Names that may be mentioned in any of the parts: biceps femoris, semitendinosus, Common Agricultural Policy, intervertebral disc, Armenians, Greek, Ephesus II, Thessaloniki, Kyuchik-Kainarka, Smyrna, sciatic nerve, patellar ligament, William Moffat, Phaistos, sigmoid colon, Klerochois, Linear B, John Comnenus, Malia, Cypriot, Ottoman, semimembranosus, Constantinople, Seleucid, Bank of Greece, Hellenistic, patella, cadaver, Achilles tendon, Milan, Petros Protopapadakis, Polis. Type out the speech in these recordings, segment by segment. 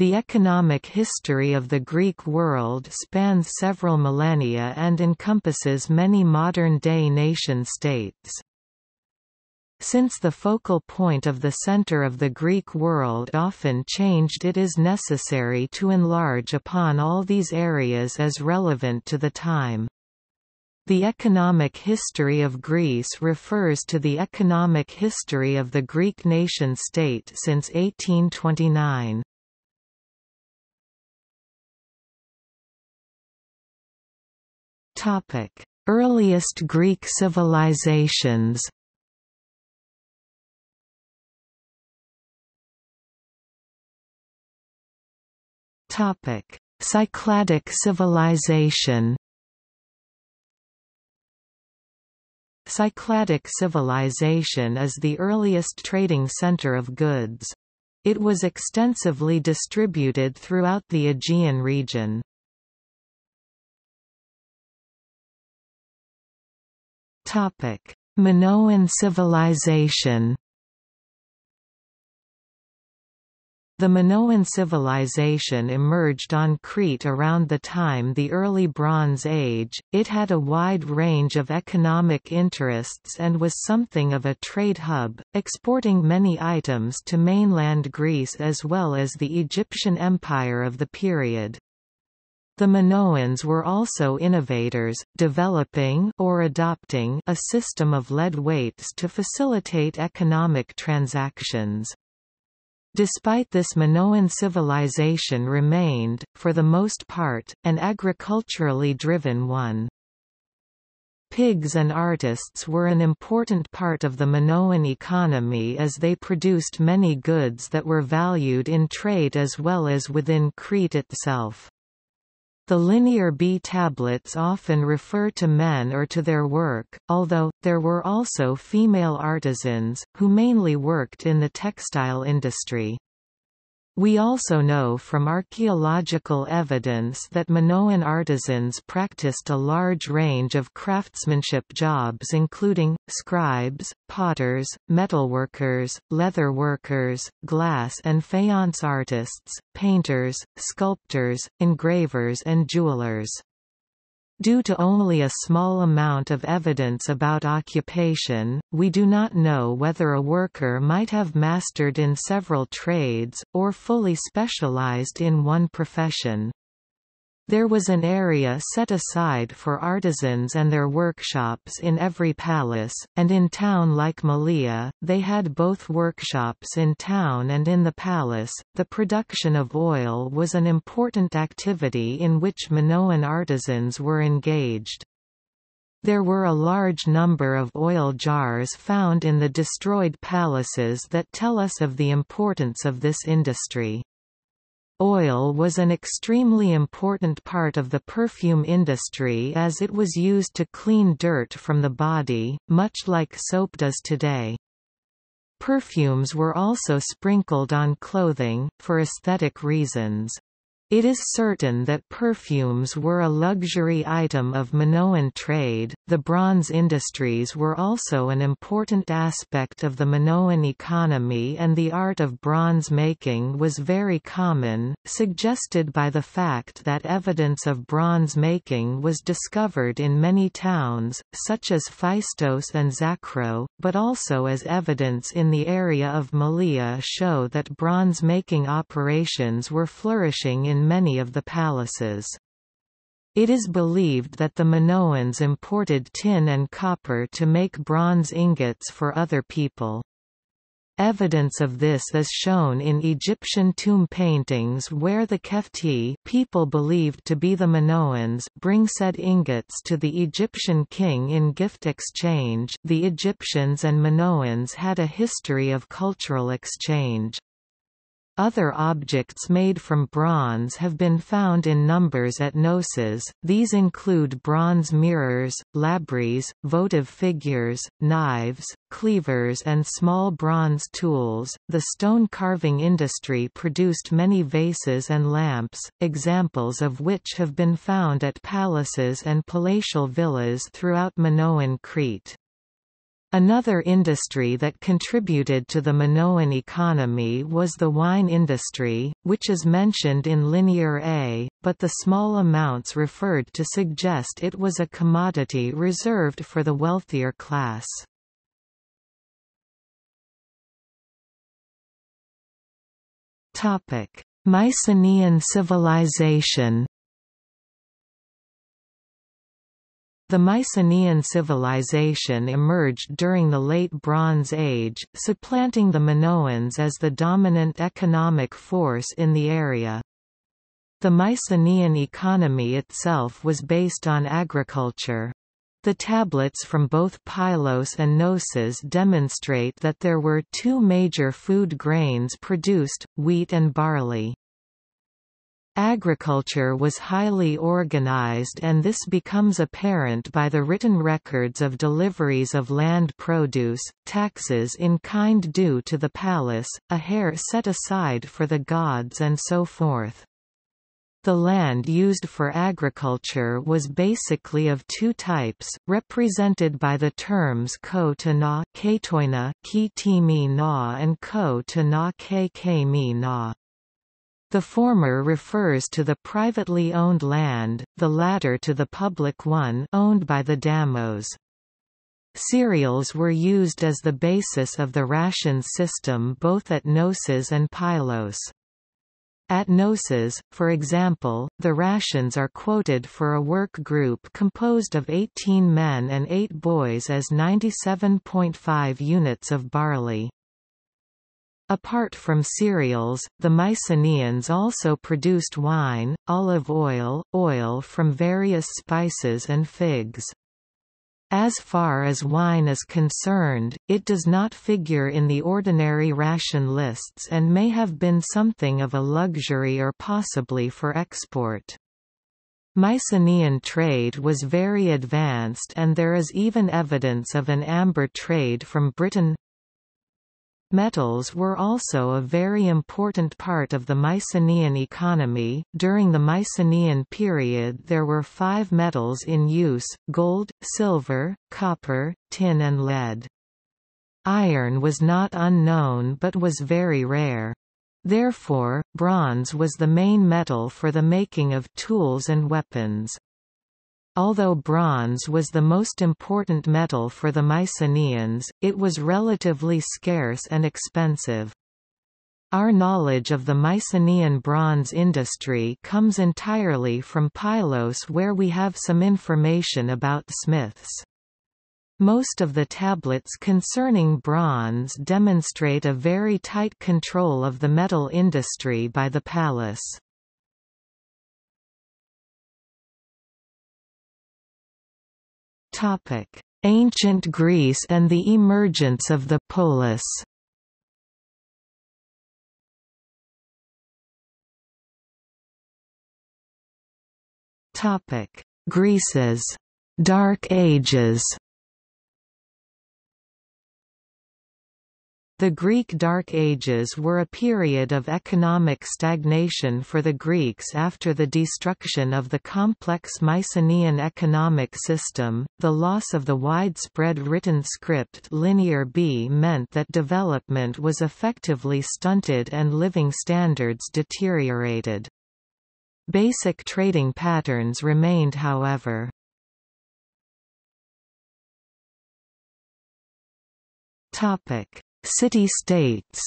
The economic history of the Greek world spans several millennia and encompasses many modern-day nation-states. Since the focal point of the center of the Greek world often changed, it is necessary to enlarge upon all these areas as relevant to the time. The economic history of Greece refers to the economic history of the Greek nation-state since 1829. Earliest Greek civilizations. Cycladic civilization. Cycladic civilization is the earliest trading center of goods. It was extensively distributed throughout the Aegean region. Minoan civilization. The Minoan civilization emerged on Crete around the time the early Bronze Age. It had a wide range of economic interests and was something of a trade hub, exporting many items to mainland Greece as well as the Egyptian Empire of the period. The Minoans were also innovators, developing or adopting a system of lead weights to facilitate economic transactions. Despite this, Minoan civilization remained, for the most part, an agriculturally driven one. Pigs and artists were an important part of the Minoan economy as they produced many goods that were valued in trade as well as within Crete itself. The Linear B tablets often refer to men or to their work, although there were also female artisans, who mainly worked in the textile industry. We also know from archaeological evidence that Minoan artisans practiced a large range of craftsmanship jobs, including scribes, potters, metalworkers, leatherworkers, glass and faience artists, painters, sculptors, engravers and jewelers. Due to only a small amount of evidence about occupation, we do not know whether a worker might have mastered in several trades, or fully specialized in one profession. There was an area set aside for artisans and their workshops in every palace, and in town like Malia, they had both workshops in town and in the palace. The production of oil was an important activity in which Minoan artisans were engaged. There were a large number of oil jars found in the destroyed palaces that tell us of the importance of this industry. Oil was an extremely important part of the perfume industry as it was used to clean dirt from the body, much like soap does today. Perfumes were also sprinkled on clothing, for aesthetic reasons. It is certain that perfumes were a luxury item of Minoan trade. The bronze industries were also an important aspect of the Minoan economy, and the art of bronze making was very common, suggested by the fact that evidence of bronze making was discovered in many towns, such as Phaistos and Zakro, but also as evidence in the area of Malia show that bronze making operations were flourishing in many of the palaces. It is believed that the Minoans imported tin and copper to make bronze ingots for other people. Evidence of this is shown in Egyptian tomb paintings where the Kefti, people believed to be the Minoans, bring said ingots to the Egyptian king in gift exchange. The Egyptians and Minoans had a history of cultural exchange. Other objects made from bronze have been found in numbers at Knossos. These include bronze mirrors, labrys, votive figures, knives, cleavers, and small bronze tools. The stone carving industry produced many vases and lamps, examples of which have been found at palaces and palatial villas throughout Minoan Crete. Another industry that contributed to the Minoan economy was the wine industry, which is mentioned in Linear A, but the small amounts referred to suggest it was a commodity reserved for the wealthier class. Mycenaean civilization. The Mycenaean civilization emerged during the Late Bronze Age, supplanting the Minoans as the dominant economic force in the area. The Mycenaean economy itself was based on agriculture. The tablets from both Pylos and Knossos demonstrate that there were two major food grains produced, wheat and barley. Agriculture was highly organized, and this becomes apparent by the written records of deliveries of land produce, taxes in kind due to the palace, a hair set aside for the gods, and so forth. The land used for agriculture was basically of two types, represented by the terms ko-ta-na ki-ti-mi-na and ko-ta-na ki-ki-mi-na. The former refers to the privately owned land, the latter to the public one owned by the Damos. Cereals were used as the basis of the ration system both at Knossos and Pylos. At Knossos, for example, the rations are quoted for a work group composed of 18 men and 8 boys as 97.5 units of barley. Apart from cereals, the Mycenaeans also produced wine, olive oil, oil from various spices and figs. As far as wine is concerned, it does not figure in the ordinary ration lists and may have been something of a luxury or possibly for export. Mycenaean trade was very advanced, and there is even evidence of an amber trade from Britain. Metals were also a very important part of the Mycenaean economy. During the Mycenaean period, there were 5 metals in use: gold, silver, copper, tin, and lead. Iron was not unknown but was very rare. Therefore, bronze was the main metal for the making of tools and weapons. Although bronze was the most important metal for the Mycenaeans, it was relatively scarce and expensive. Our knowledge of the Mycenaean bronze industry comes entirely from Pylos, where we have some information about smiths. Most of the tablets concerning bronze demonstrate a very tight control of the metal industry by the palace. Ancient Greece and the emergence of the polis. Greece's Dark Ages. The Greek Dark Ages were a period of economic stagnation for the Greeks after the destruction of the complex Mycenaean economic system. The loss of the widespread written script Linear B meant that development was effectively stunted and living standards deteriorated. Basic trading patterns remained, however. City-states.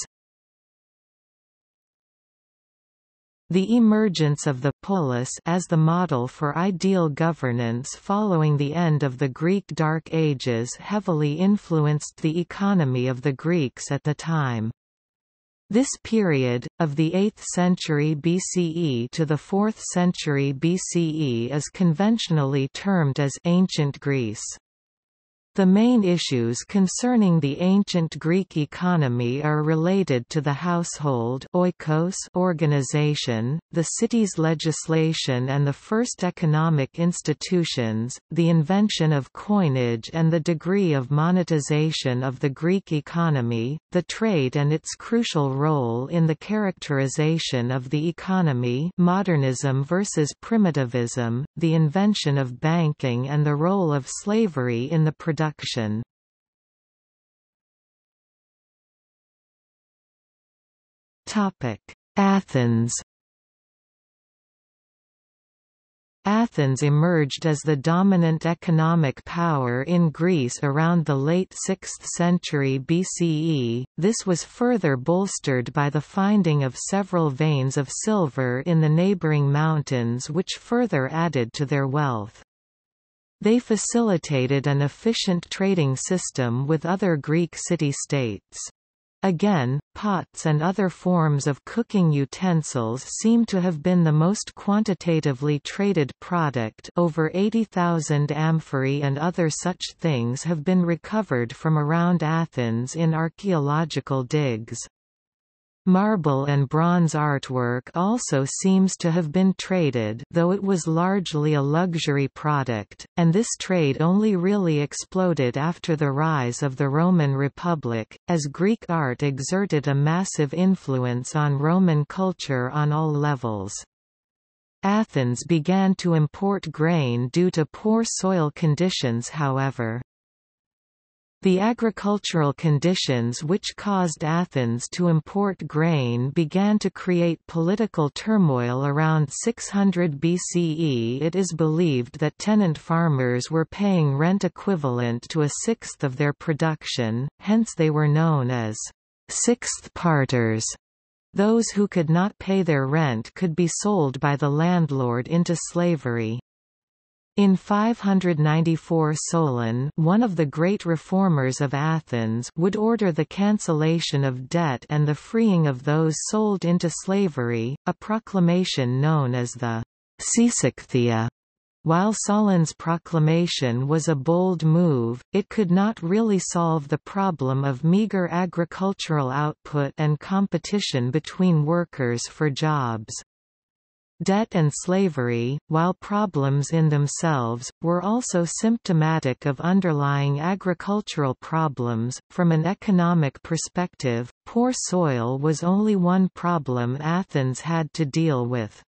The emergence of the polis as the model for ideal governance following the end of the Greek Dark Ages heavily influenced the economy of the Greeks at the time. This period, of the 8th century BCE to the 4th century BCE, is conventionally termed as Ancient Greece. The main issues concerning the ancient Greek economy are related to the household oikos organization, the city's legislation and the first economic institutions, the invention of coinage and the degree of monetization of the Greek economy, the trade and its crucial role in the characterization of the economy, modernism versus primitivism, the invention of banking and the role of slavery in the production. Athens. Athens emerged as the dominant economic power in Greece around the late 6th century BCE. This was further bolstered by the finding of several veins of silver in the neighboring mountains, which further added to their wealth. They facilitated an efficient trading system with other Greek city-states. Again, pots and other forms of cooking utensils seem to have been the most quantitatively traded product. Over 80,000 amphorae and other such things have been recovered from around Athens in archaeological digs. Marble and bronze artwork also seems to have been traded, though it was largely a luxury product, and this trade only really exploded after the rise of the Roman Republic, as Greek art exerted a massive influence on Roman culture on all levels. Athens began to import grain due to poor soil conditions, however. The agricultural conditions which caused Athens to import grain began to create political turmoil around 600 BCE. It is believed that tenant farmers were paying rent equivalent to a sixth of their production, hence they were known as sixth-parters. Those who could not pay their rent could be sold by the landlord into slavery. In 594 Solon, one of the great reformers of Athens, would order the cancellation of debt and the freeing of those sold into slavery, a proclamation known as the Sisichthia. While Solon's proclamation was a bold move, it could not really solve the problem of meager agricultural output and competition between workers for jobs. Debt and slavery, while problems in themselves, were also symptomatic of underlying agricultural problems. From an economic perspective, poor soil was only one problem Athens had to deal with.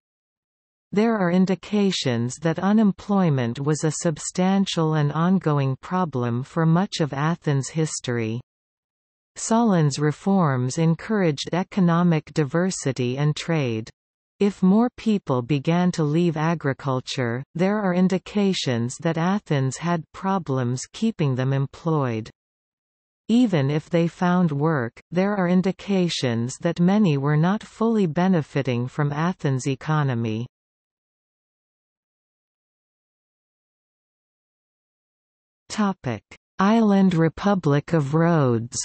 There are indications that unemployment was a substantial and ongoing problem for much of Athens' history. Solon's reforms encouraged economic diversity and trade. If more people began to leave agriculture, there are indications that Athens had problems keeping them employed. Even if they found work, there are indications that many were not fully benefiting from Athens' economy. Topic: Island Republic of Rhodes.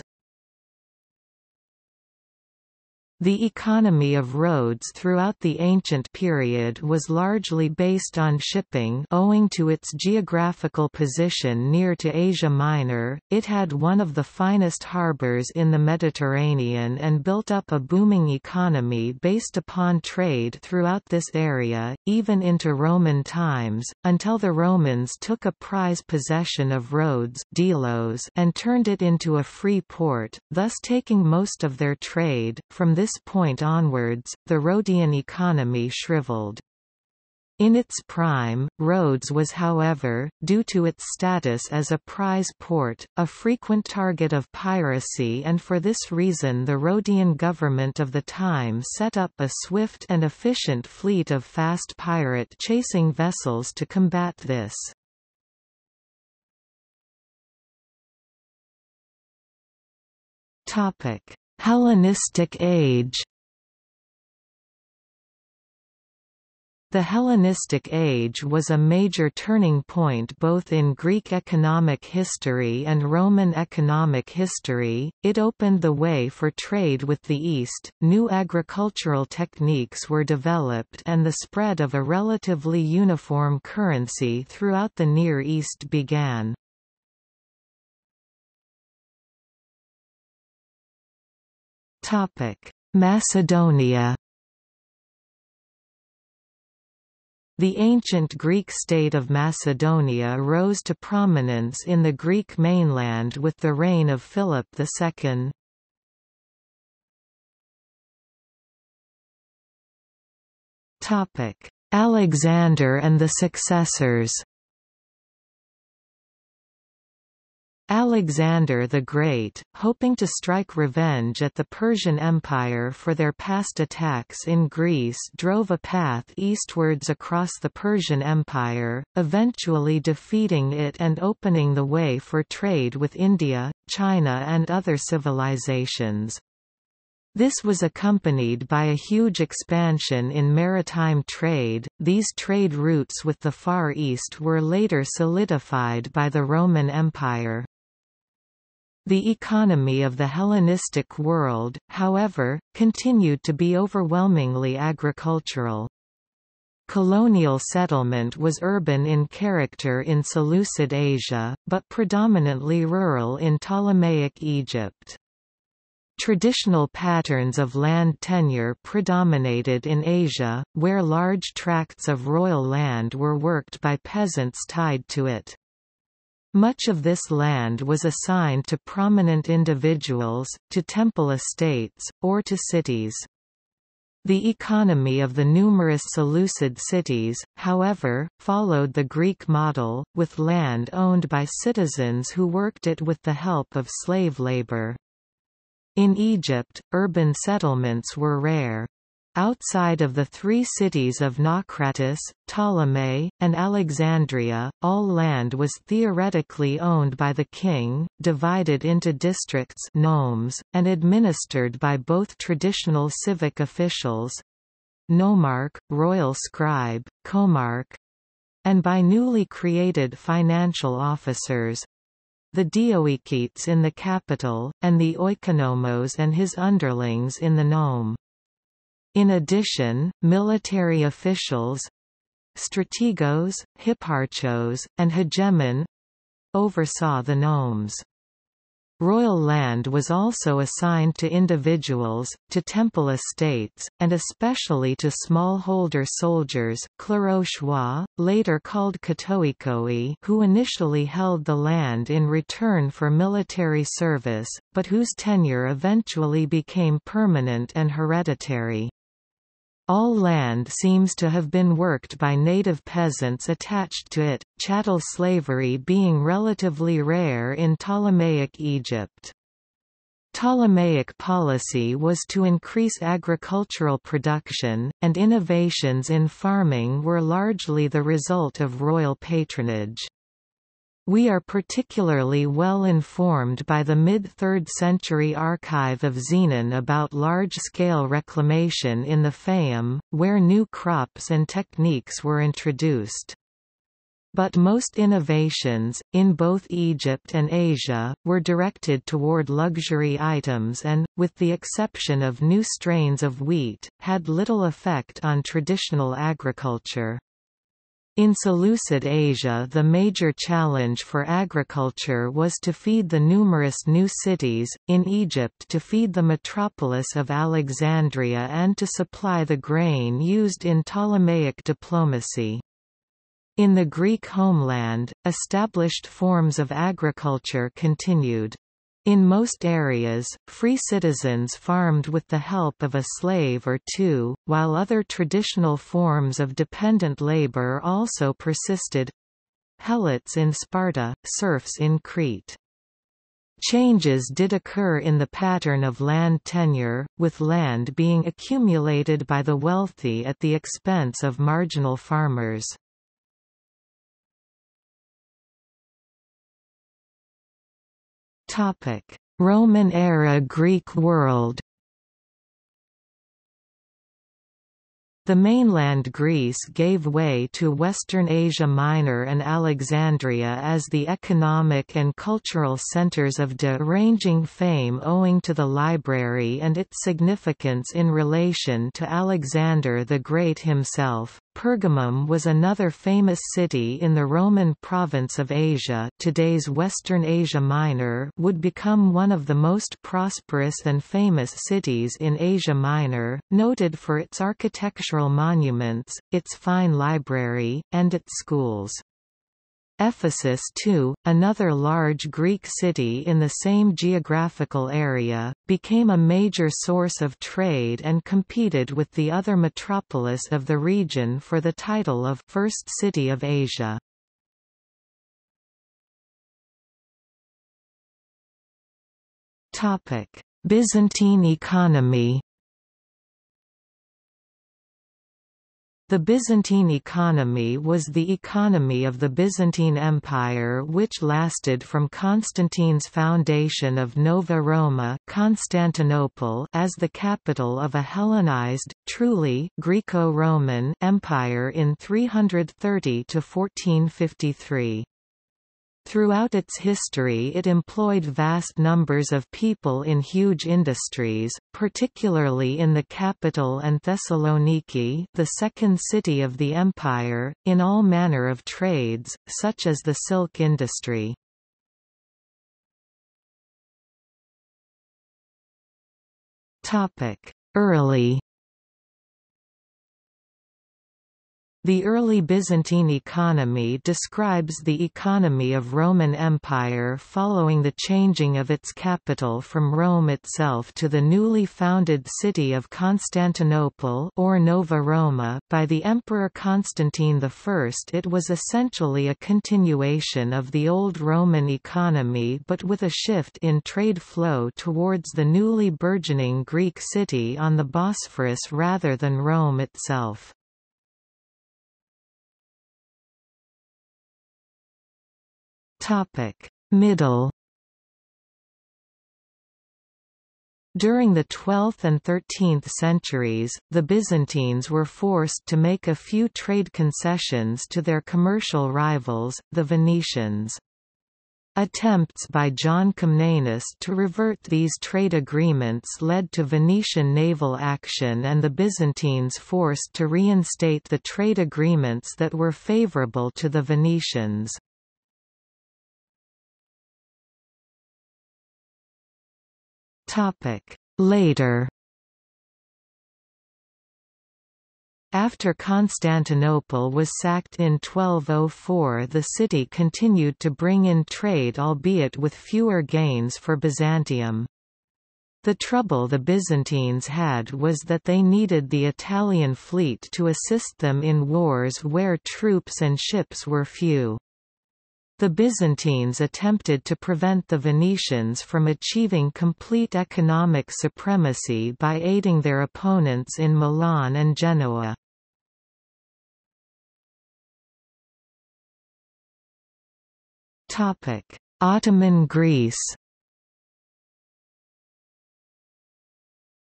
The economy of Rhodes throughout the ancient period was largely based on shipping owing to its geographical position near to Asia Minor. It had one of the finest harbors in the Mediterranean and built up a booming economy based upon trade throughout this area, even into Roman times, until the Romans took a prize possession of Rhodes (Delos) and turned it into a free port, thus taking most of their trade. From this point onwards, the Rhodian economy shriveled. In its prime, Rhodes was, however, due to its status as a prize port, a frequent target of piracy, and for this reason the Rhodian government of the time set up a swift and efficient fleet of fast pirate-chasing vessels to combat this. Hellenistic Age. The Hellenistic Age was a major turning point both in Greek economic history and Roman economic history. It opened the way for trade with the East, new agricultural techniques were developed, and the spread of a relatively uniform currency throughout the Near East began. Macedonia. The ancient Greek state of Macedonia rose to prominence in the Greek mainland with the reign of Philip II. Alexander and the successors. Alexander the Great, hoping to strike revenge at the Persian Empire for their past attacks in Greece, drove a path eastwards across the Persian Empire, eventually defeating it and opening the way for trade with India, China and other civilizations. This was accompanied by a huge expansion in maritime trade. These trade routes with the Far East were later solidified by the Roman Empire. The economy of the Hellenistic world, however, continued to be overwhelmingly agricultural. Colonial settlement was urban in character in Seleucid Asia, but predominantly rural in Ptolemaic Egypt. Traditional patterns of land tenure predominated in Asia, where large tracts of royal land were worked by peasants tied to it. Much of this land was assigned to prominent individuals, to temple estates, or to cities. The economy of the numerous Seleucid cities, however, followed the Greek model, with land owned by citizens who worked it with the help of slave labor. In Egypt, urban settlements were rare. Outside of the three cities of Naucratis, Ptolemy, and Alexandria, all land was theoretically owned by the king, divided into districts nomes, and administered by both traditional civic officials—nomarch, royal scribe, comarch—and by newly created financial officers, the Dioekites in the capital, and the oikonomos and his underlings in the nome. In addition, military officials—strategos, hipparchos, and hegemon—oversaw the nomes. Royal land was also assigned to individuals, to temple estates, and especially to smallholder soldiers, klerochois, later called katoikoi, who initially held the land in return for military service, but whose tenure eventually became permanent and hereditary. All land seems to have been worked by native peasants attached to it, chattel slavery being relatively rare in Ptolemaic Egypt. Ptolemaic policy was to increase agricultural production, and innovations in farming were largely the result of royal patronage. We are particularly well informed by the mid-3rd century archive of Zenon about large-scale reclamation in the Fayyum, where new crops and techniques were introduced. But most innovations, in both Egypt and Asia, were directed toward luxury items and, with the exception of new strains of wheat, had little effect on traditional agriculture. In Seleucid Asia, the major challenge for agriculture was to feed the numerous new cities, in Egypt to feed the metropolis of Alexandria and to supply the grain used in Ptolemaic diplomacy. In the Greek homeland, established forms of agriculture continued. In most areas, free citizens farmed with the help of a slave or two, while other traditional forms of dependent labor also persisted. Helots in Sparta, serfs in Crete. Changes did occur in the pattern of land tenure, with land being accumulated by the wealthy at the expense of marginal farmers. Roman-era Greek world. The mainland Greece gave way to Western Asia Minor and Alexandria as the economic and cultural centers of deranging fame owing to the library and its significance in relation to Alexander the Great himself. Pergamum was another famous city in the Roman province of Asia. Today's Western Asia Minor would become one of the most prosperous and famous cities in Asia Minor, noted for its architectural monuments, its fine library, and its schools. Ephesus II, another large Greek city in the same geographical area, became a major source of trade and competed with the other metropolis of the region for the title of First City of Asia. Byzantine economy. The Byzantine economy was the economy of the Byzantine Empire, which lasted from Constantine's foundation of Nova Roma, Constantinople, as the capital of a Hellenized, truly Greco-Roman empire in 330 to 1453. Throughout its history, it employed vast numbers of people in huge industries, particularly in the capital and Thessaloniki, the second city of the empire, in all manner of trades, such as the silk industry. Early. The early Byzantine economy describes the economy of Roman Empire following the changing of its capital from Rome itself to the newly founded city of Constantinople or Nova Roma by the Emperor Constantine I. It was essentially a continuation of the old Roman economy, but with a shift in trade flow towards the newly burgeoning Greek city on the Bosphorus rather than Rome itself. Middle. During the 12th and 13th centuries, the Byzantines were forced to make a few trade concessions to their commercial rivals, the Venetians. Attempts by John Comnenus to revert these trade agreements led to Venetian naval action and the Byzantines forced to reinstate the trade agreements that were favorable to the Venetians. Later. After Constantinople was sacked in 1204, the city continued to bring in trade, albeit with fewer gains for Byzantium. The trouble the Byzantines had was that they needed the Italian fleet to assist them in wars where troops and ships were few. The Byzantines attempted to prevent the Venetians from achieving complete economic supremacy by aiding their opponents in Milan and Genoa. Ottoman Greece.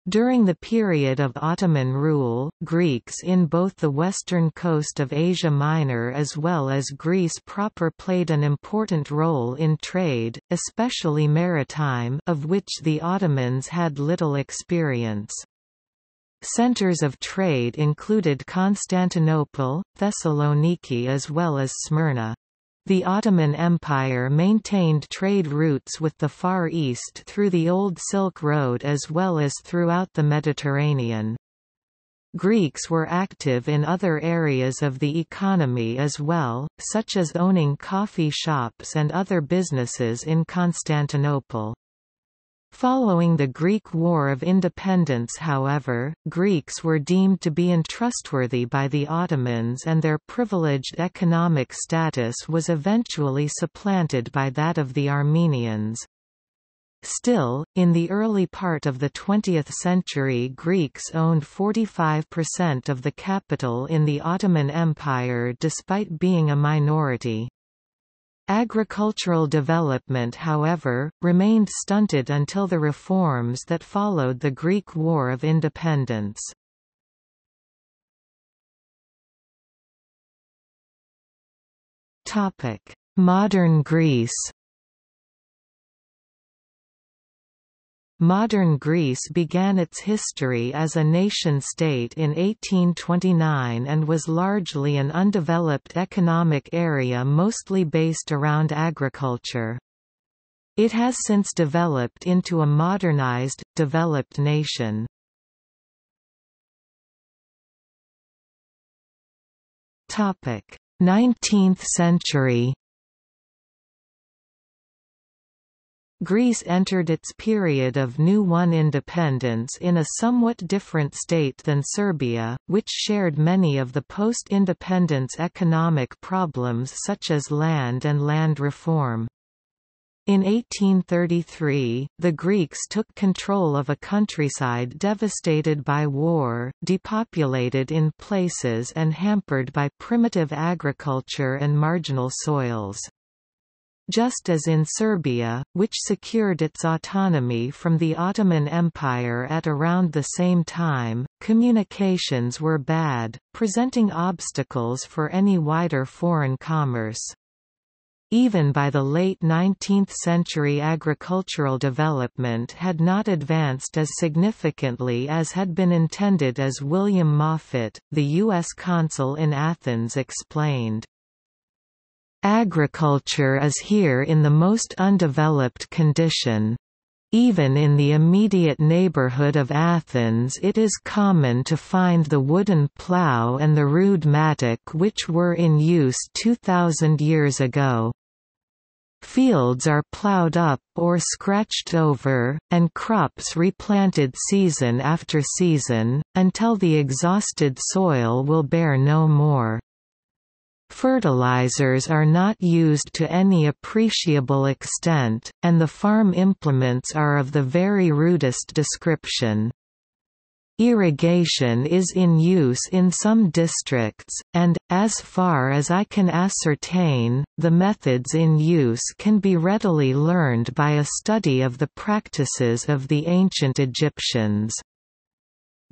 During the period of Ottoman rule, Greeks in both the western coast of Asia Minor as well as Greece proper played an important role in trade, especially maritime, of which the Ottomans had little experience. Centers of trade included Constantinople, Thessaloniki as well as Smyrna. The Ottoman Empire maintained trade routes with the Far East through the Old Silk Road as well as throughout the Mediterranean. Greeks were active in other areas of the economy as well, such as owning coffee shops and other businesses in Constantinople. Following the Greek War of Independence, however, Greeks were deemed to be untrustworthy by the Ottomans, and their privileged economic status was eventually supplanted by that of the Armenians. Still, in the early part of the 20th century, Greeks owned 45% of the capital in the Ottoman Empire despite being a minority. Agricultural development, however, remained stunted until the reforms that followed the Greek War of Independence. Modern Greece. Modern Greece began its history as a nation-state in 1829 and was largely an undeveloped economic area mostly based around agriculture. It has since developed into a modernized, developed nation. == 19th century == Greece entered its period of new one independence in a somewhat different state than Serbia, which shared many of the post-independence economic problems such as land and land reform. In 1833, the Greeks took control of a countryside devastated by war, depopulated in places and hampered by primitive agriculture and marginal soils. Just as in Serbia, which secured its autonomy from the Ottoman Empire at around the same time, communications were bad, presenting obstacles for any wider foreign commerce. Even by the late 19th century, agricultural development had not advanced as significantly as had been intended, as William Moffat, the U.S. consul in Athens, explained. Agriculture is here in the most undeveloped condition. Even in the immediate neighborhood of Athens it is common to find the wooden plough and the rude mattock which were in use 2,000 years ago. Fields are ploughed up or scratched over, and crops replanted season after season, until the exhausted soil will bear no more. Fertilizers are not used to any appreciable extent, and the farm implements are of the very rudest description. Irrigation is in use in some districts, and, as far as I can ascertain, the methods in use can be readily learned by a study of the practices of the ancient Egyptians.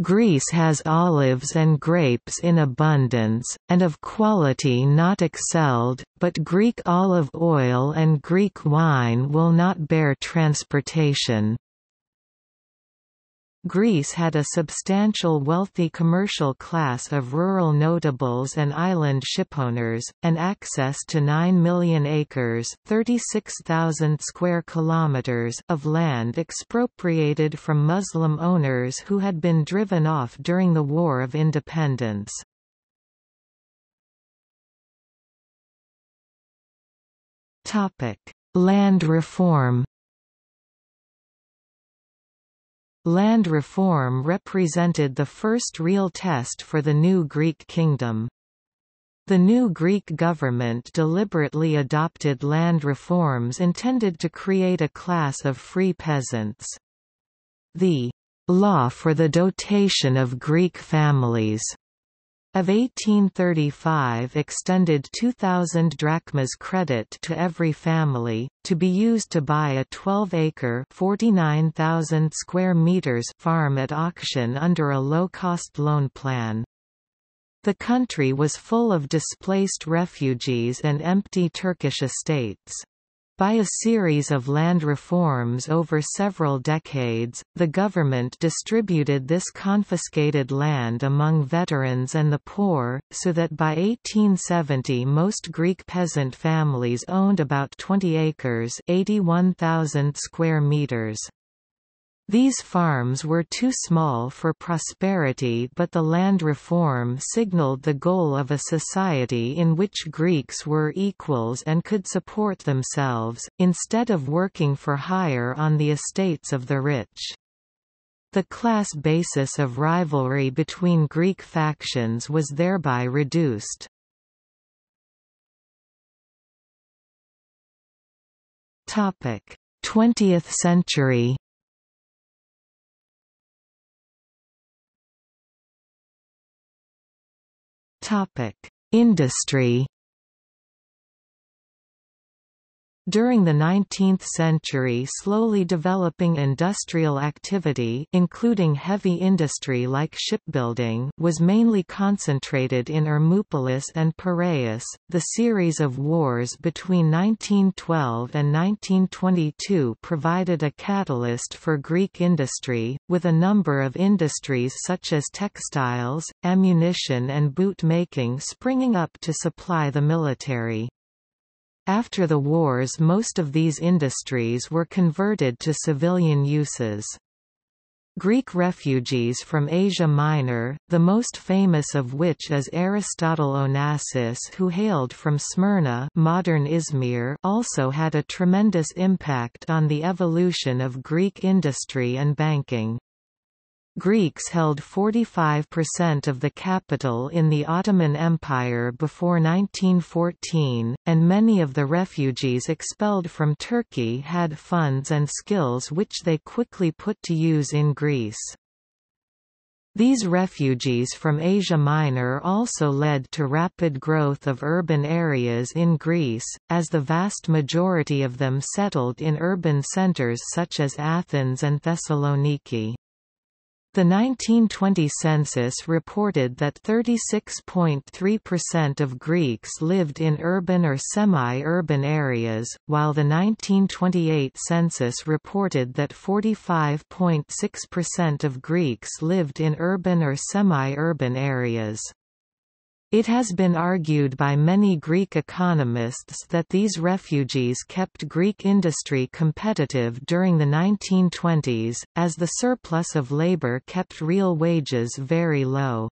Greece has olives and grapes in abundance, and of quality not excelled, but Greek olive oil and Greek wine will not bear transportation. Greece had a substantial wealthy commercial class of rural notables and island shipowners, and access to 9 million acres (36,000 square kilometers) of land expropriated from Muslim owners who had been driven off during the War of Independence. Land reform. Land reform represented the first real test for the new Greek kingdom. The new Greek government deliberately adopted land reforms intended to create a class of free peasants. The "Law for the Dotation of Greek Families" of 1835 extended 2,000 drachmas credit to every family, to be used to buy a 12-acre (49,000 square meters) farm at auction under a low-cost loan plan. The country was full of displaced refugees and empty Turkish estates. By a series of land reforms over several decades, the government distributed this confiscated land among veterans and the poor, so that by 1870 most Greek peasant families owned about 20 acres (81,000 square meters). These farms were too small for prosperity, but the land reform signaled the goal of a society in which Greeks were equals and could support themselves, instead of working for hire on the estates of the rich. The class basis of rivalry between Greek factions was thereby reduced. Topic: 20th century. Industry. During the 19th century, slowly developing industrial activity, including heavy industry like shipbuilding, was mainly concentrated in Hermopolis and Piraeus. The series of wars between 1912 and 1922 provided a catalyst for Greek industry, with a number of industries such as textiles, ammunition and boot making springing up to supply the military. After the wars, most of these industries were converted to civilian uses. Greek refugees from Asia Minor, the most famous of which is Aristotle Onassis, who hailed from Smyrna, modern Izmir, also had a tremendous impact on the evolution of Greek industry and banking. Greeks held 45% of the capital in the Ottoman Empire before 1914, and many of the refugees expelled from Turkey had funds and skills which they quickly put to use in Greece. These refugees from Asia Minor also led to rapid growth of urban areas in Greece, as the vast majority of them settled in urban centers such as Athens and Thessaloniki. The 1920 census reported that 36.3% of Greeks lived in urban or semi-urban areas, while the 1928 census reported that 45.6% of Greeks lived in urban or semi-urban areas. It has been argued by many Greek economists that these refugees kept Greek industry competitive during the 1920s, as the surplus of labor kept real wages very low.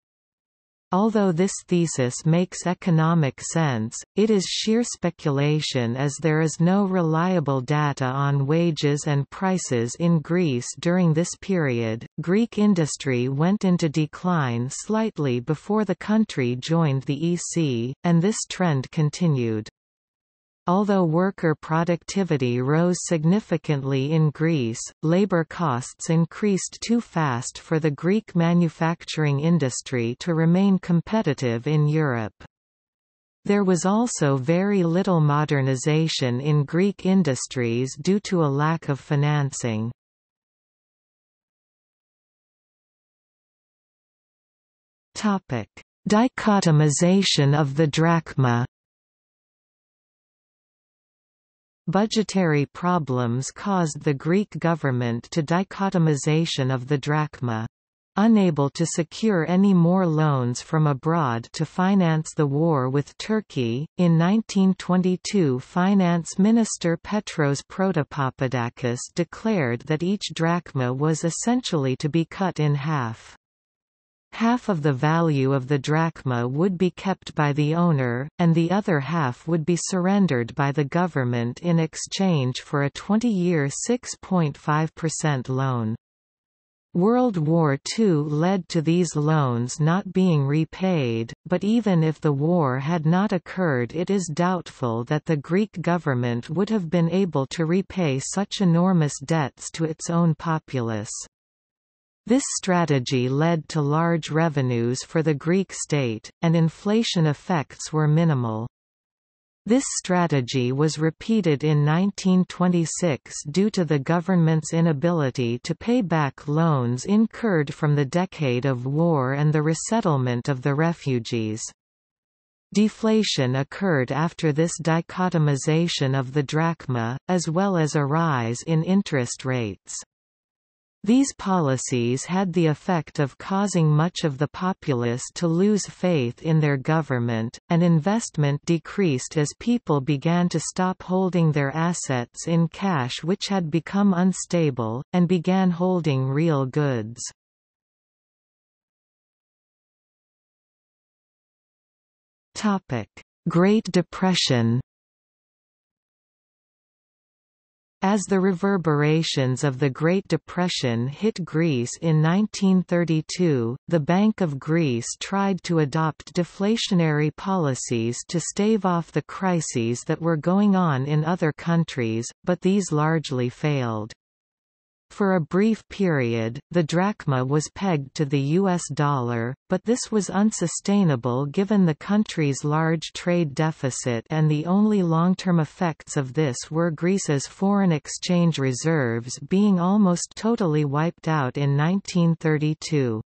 Although this thesis makes economic sense, it is sheer speculation as there is no reliable data on wages and prices in Greece during this period. Greek industry went into decline slightly before the country joined the EC, and this trend continued. Although worker productivity rose significantly in Greece, labor costs increased too fast for the Greek manufacturing industry to remain competitive in Europe. There was also very little modernization in Greek industries due to a lack of financing. Topic: Dichotomization of the drachma. Budgetary problems caused the Greek government to dichotomization of the drachma. Unable to secure any more loans from abroad to finance the war with Turkey, in 1922 Finance Minister Petros Protopapadakis declared that each drachma was essentially to be cut in half. Half of the value of the drachma would be kept by the owner, and the other half would be surrendered by the government in exchange for a 20-year 6.5% loan. World War II led to these loans not being repaid, but even if the war had not occurred, it is doubtful that the Greek government would have been able to repay such enormous debts to its own populace. This strategy led to large revenues for the Greek state, and inflation effects were minimal. This strategy was repeated in 1926 due to the government's inability to pay back loans incurred from the decade of war and the resettlement of the refugees. Deflation occurred after this dichotomization of the drachma, as well as a rise in interest rates. These policies had the effect of causing much of the populace to lose faith in their government, and investment decreased as people began to stop holding their assets in cash, which had become unstable, and began holding real goods. Great Depression. As the reverberations of the Great Depression hit Greece in 1932, the Bank of Greece tried to adopt deflationary policies to stave off the crises that were going on in other countries, but these largely failed. For a brief period, the drachma was pegged to the US dollar, but this was unsustainable given the country's large trade deficit, and the only long-term effects of this were Greece's foreign exchange reserves being almost totally wiped out in 1932.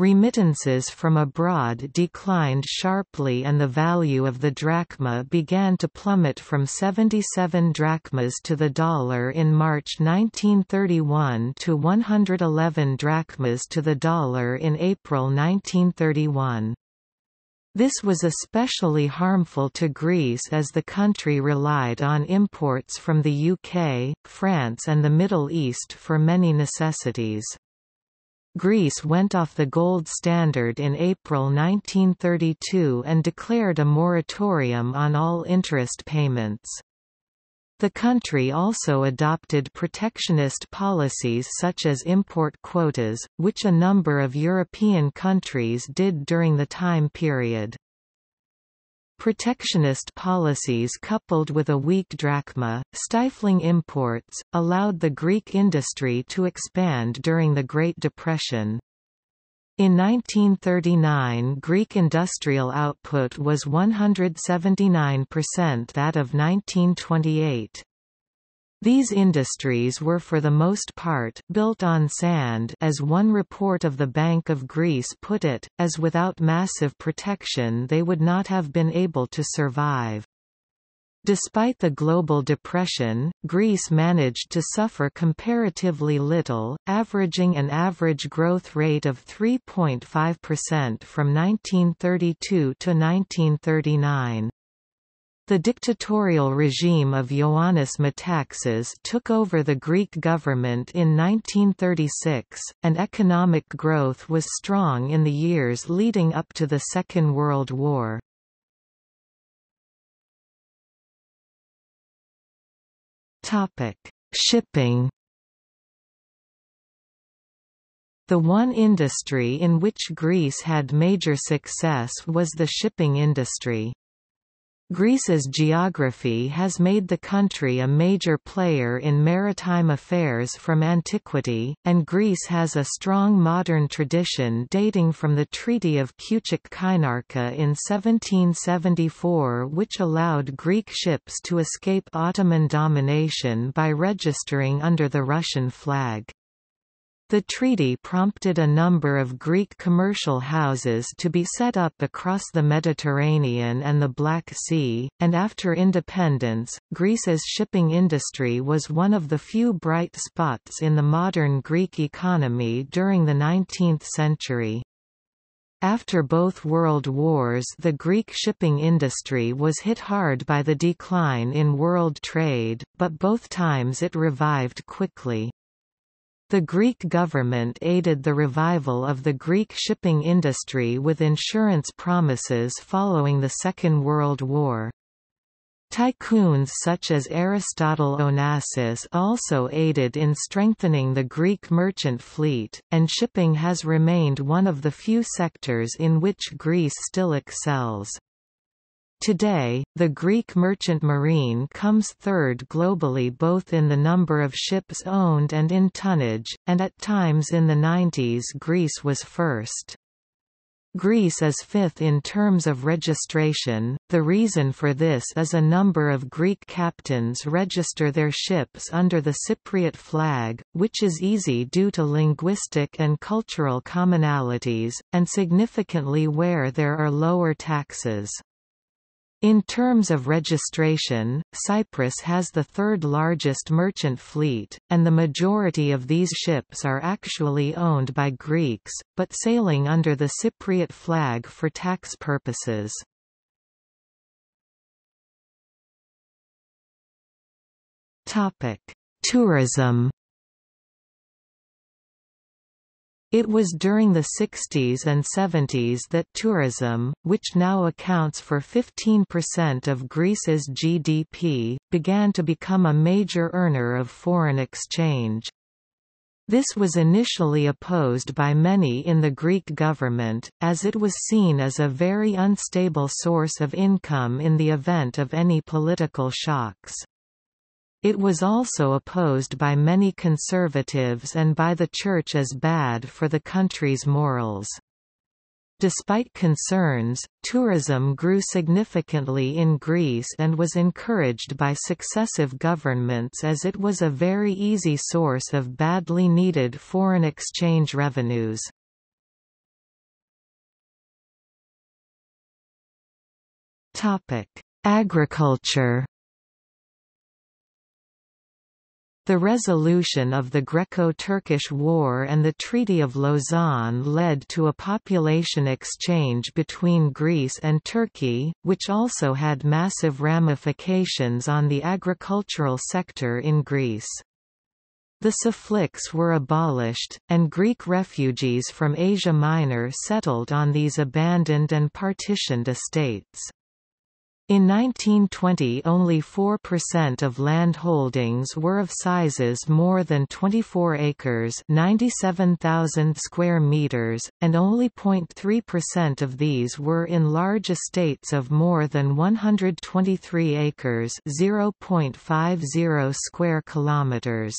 Remittances from abroad declined sharply and the value of the drachma began to plummet from 77 drachmas to the dollar in March 1931 to 111 drachmas to the dollar in April 1931. This was especially harmful to Greece as the country relied on imports from the UK, France and the Middle East for many necessities. Greece went off the gold standard in April 1932 and declared a moratorium on all interest payments. The country also adopted protectionist policies such as import quotas, which a number of European countries did during the time period. Protectionist policies coupled with a weak drachma, stifling imports, allowed the Greek industry to expand during the Great Depression. In 1939, Greek industrial output was 179% that of 1928. These industries were for the most part built on sand, as one report of the Bank of Greece put it, as without massive protection they would not have been able to survive. Despite the global depression, Greece managed to suffer comparatively little, averaging an average growth rate of 3.5% from 1932 to 1939. The dictatorial regime of Ioannis Metaxas took over the Greek government in 1936, and economic growth was strong in the years leading up to the Second World War. Topic: Shipping. The one industry in which Greece had major success was the shipping industry. Greece's geography has made the country a major player in maritime affairs from antiquity, and Greece has a strong modern tradition dating from the Treaty of Kyuchik-Kainarka in 1774, which allowed Greek ships to escape Ottoman domination by registering under the Russian flag. The treaty prompted a number of Greek commercial houses to be set up across the Mediterranean and the Black Sea, and after independence, Greece's shipping industry was one of the few bright spots in the modern Greek economy during the 19th century. After both world wars, the Greek shipping industry was hit hard by the decline in world trade, but both times it revived quickly. The Greek government aided the revival of the Greek shipping industry with insurance promises following the Second World War. Tycoons such as Aristotle Onassis also aided in strengthening the Greek merchant fleet, and shipping has remained one of the few sectors in which Greece still excels. Today, the Greek merchant marine comes third globally both in the number of ships owned and in tonnage, and at times in the 90s Greece was first. Greece is fifth in terms of registration. The reason for this is a number of Greek captains register their ships under the Cypriot flag, which is easy due to linguistic and cultural commonalities, and significantly where there are lower taxes. In terms of registration, Cyprus has the third largest merchant fleet, and the majority of these ships are actually owned by Greeks, but sailing under the Cypriot flag for tax purposes. Tourism. It was during the 60s and 70s that tourism, which now accounts for 15% of Greece's GDP, began to become a major earner of foreign exchange. This was initially opposed by many in the Greek government, as it was seen as a very unstable source of income in the event of any political shocks. It was also opposed by many conservatives and by the Church as bad for the country's morals. Despite concerns, tourism grew significantly in Greece and was encouraged by successive governments as it was a very easy source of badly needed foreign exchange revenues. Agriculture. The resolution of the Greco-Turkish War and the Treaty of Lausanne led to a population exchange between Greece and Turkey, which also had massive ramifications on the agricultural sector in Greece. The Sufliks were abolished, and Greek refugees from Asia Minor settled on these abandoned and partitioned estates. In 1920 only 4% of land holdings were of sizes more than 24 acres (97,000 square meters), and only 0.3% of these were in large estates of more than 123 acres (0.50 square kilometers).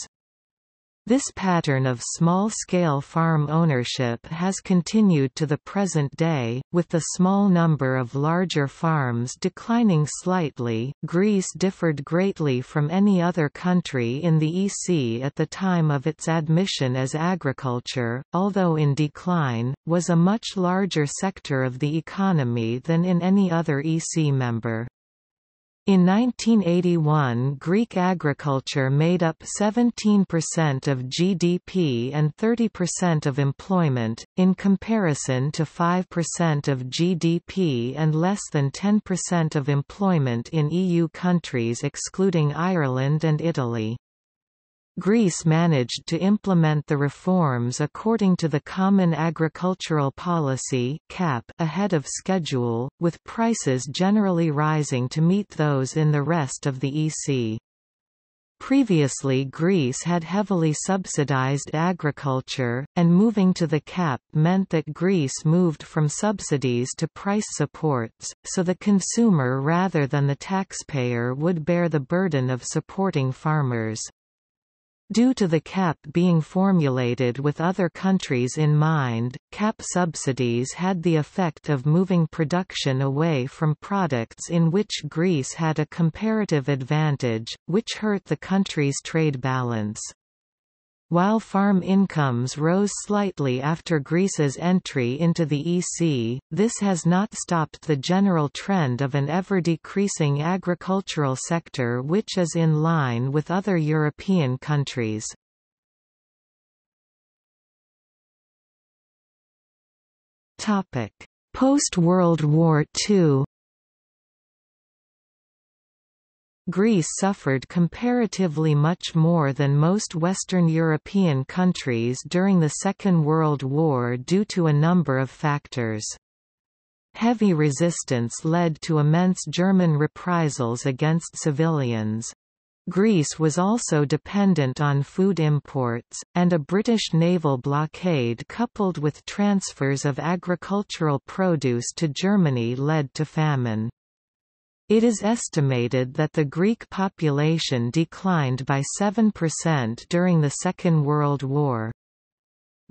This pattern of small-scale farm ownership has continued to the present day, with the small number of larger farms declining slightly. Greece differed greatly from any other country in the EC at the time of its admission, as agriculture, although in decline, was a much larger sector of the economy than in any other EC member. In 1981, Greek agriculture made up 17% of GDP and 30% of employment, in comparison to 5% of GDP and less than 10% of employment in EU countries excluding Ireland and Italy. Greece managed to implement the reforms according to the Common Agricultural Policy (CAP) ahead of schedule, with prices generally rising to meet those in the rest of the EC. Previously, Greece had heavily subsidized agriculture, and moving to the CAP meant that Greece moved from subsidies to price supports, so the consumer rather than the taxpayer would bear the burden of supporting farmers. Due to the CAP being formulated with other countries in mind, CAP subsidies had the effect of moving production away from products in which Greece had a comparative advantage, which hurt the country's trade balance. While farm incomes rose slightly after Greece's entry into the EC, this has not stopped the general trend of an ever-decreasing agricultural sector, which is in line with other European countries. Post-World War II Greece suffered comparatively much more than most Western European countries during the Second World War due to a number of factors. Heavy resistance led to immense German reprisals against civilians. Greece was also dependent on food imports, and a British naval blockade coupled with transfers of agricultural produce to Germany led to famine. It is estimated that the Greek population declined by 7% during the Second World War.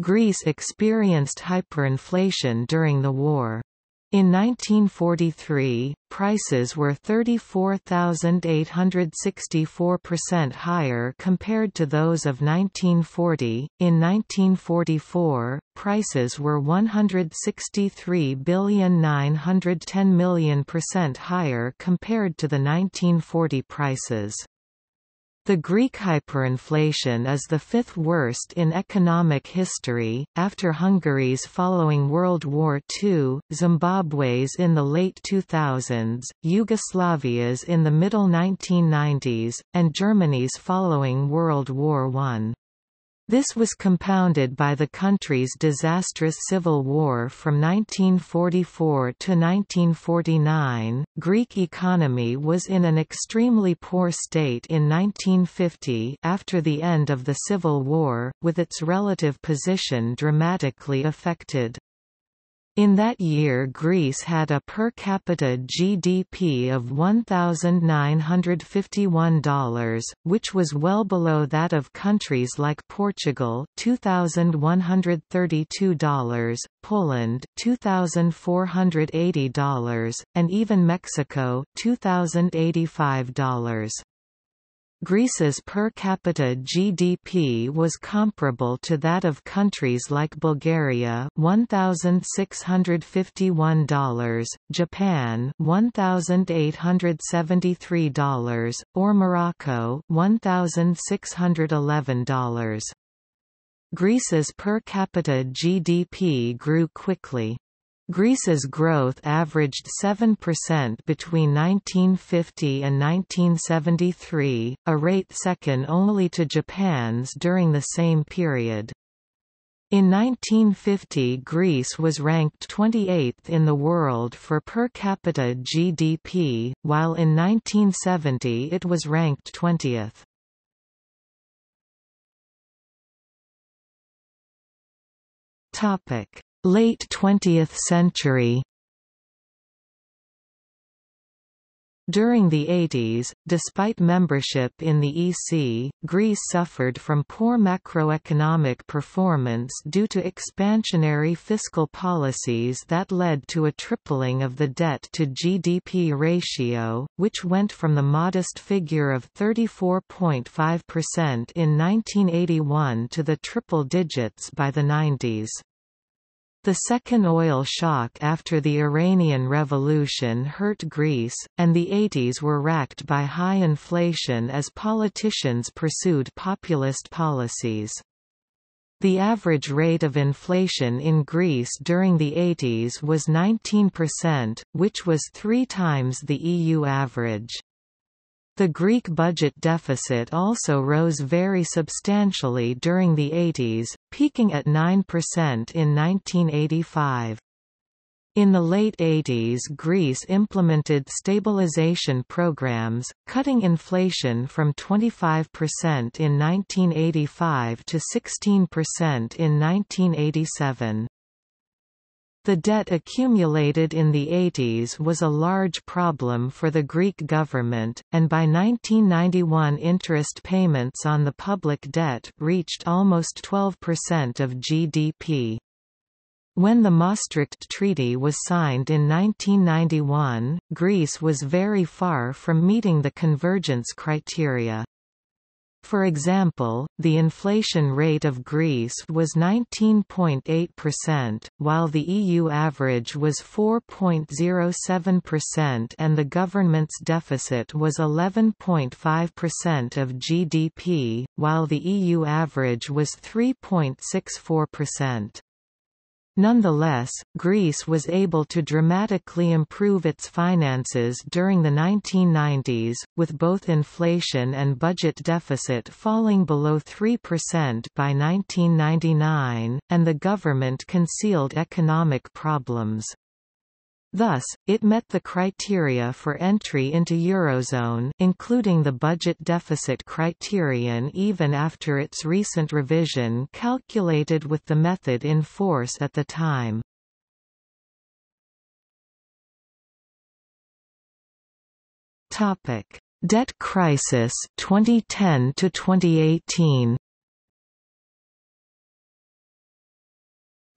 Greece experienced hyperinflation during the war. In 1943, prices were 34,864% higher compared to those of 1940. In 1944, prices were 163,910,000,000% higher compared to the 1940 prices. The Greek hyperinflation is the fifth worst in economic history, after Hungary's following World War II, Zimbabwe's in the late 2000s, Yugoslavia's in the middle 1990s, and Germany's following World War I. This was compounded by the country's disastrous civil war from 1944 to 1949. Greek economy was in an extremely poor state in 1950 after the end of the civil war, with its relative position dramatically affected. In that year, Greece had a per capita GDP of $1,951, which was well below that of countries like Portugal $2,132, Poland $2,480, and even Mexico $2,085. Greece's per capita GDP was comparable to that of countries like Bulgaria $1,651, Japan $1,873, or Morocco $1,611. Greece's per capita GDP grew quickly. Greece's growth averaged 7% between 1950 and 1973, a rate second only to Japan's during the same period. In 1950, Greece was ranked 28th in the world for per capita GDP, while in 1970 it was ranked 20th. Topic: Late 20th century. During the 80s, despite membership in the EC, Greece suffered from poor macroeconomic performance due to expansionary fiscal policies that led to a tripling of the debt-to-GDP ratio, which went from the modest figure of 34.5% in 1981 to the triple digits by the 90s. The second oil shock after the Iranian Revolution hurt Greece, and the 80s were racked by high inflation as politicians pursued populist policies. The average rate of inflation in Greece during the 80s was 19%, which was 3 times the EU average. The Greek budget deficit also rose very substantially during the 80s, peaking at 9% in 1985. In the late 80s, Greece implemented stabilization programs, cutting inflation from 25% in 1985 to 16% in 1987. The debt accumulated in the 80s was a large problem for the Greek government, and by 1991 interest payments on the public debt reached almost 12% of GDP. When the Maastricht Treaty was signed in 1991, Greece was very far from meeting the convergence criteria. For example, the inflation rate of Greece was 19.8%, while the EU average was 4.07% and the government's deficit was 11.5% of GDP, while the EU average was 3.64%. Nonetheless, Greece was able to dramatically improve its finances during the 1990s, with both inflation and budget deficit falling below 3% by 1999, and the government concealed economic problems. Thus, it met the criteria for entry into Eurozone, including the budget deficit criterion, even after its recent revision calculated with the method in force at the time. Topic: Debt crisis 2010 to 2018.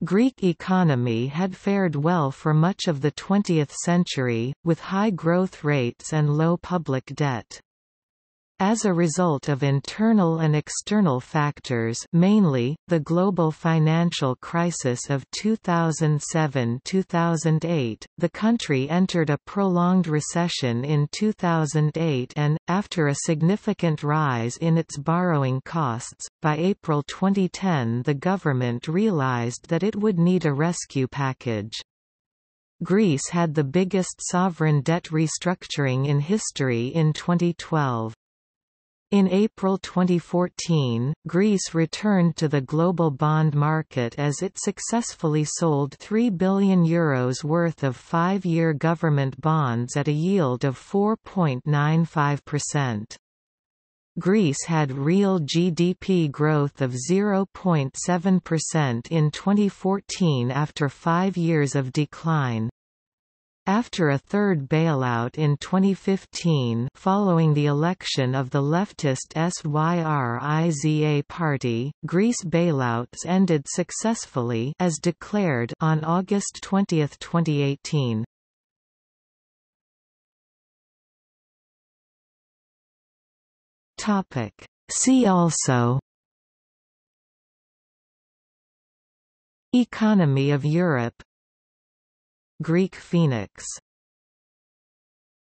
Greek economy had fared well for much of the 20th century, with high growth rates and low public debt. As a result of internal and external factors, mainly the global financial crisis of 2007–2008, the country entered a prolonged recession in 2008 and, after a significant rise in its borrowing costs, by April 2010 the government realized that it would need a rescue package. Greece had the biggest sovereign debt restructuring in history in 2012. In April 2014, Greece returned to the global bond market as it successfully sold €3 billion worth of 5-year government bonds at a yield of 4.95%. Greece had real GDP growth of 0.7% in 2014 after 5 years of decline. After a third bailout in 2015 following the election of the leftist Syriza party, Greece bailouts ended successfully as declared on August 20, 2018. See also: Economy of Europe, Greek phoenix.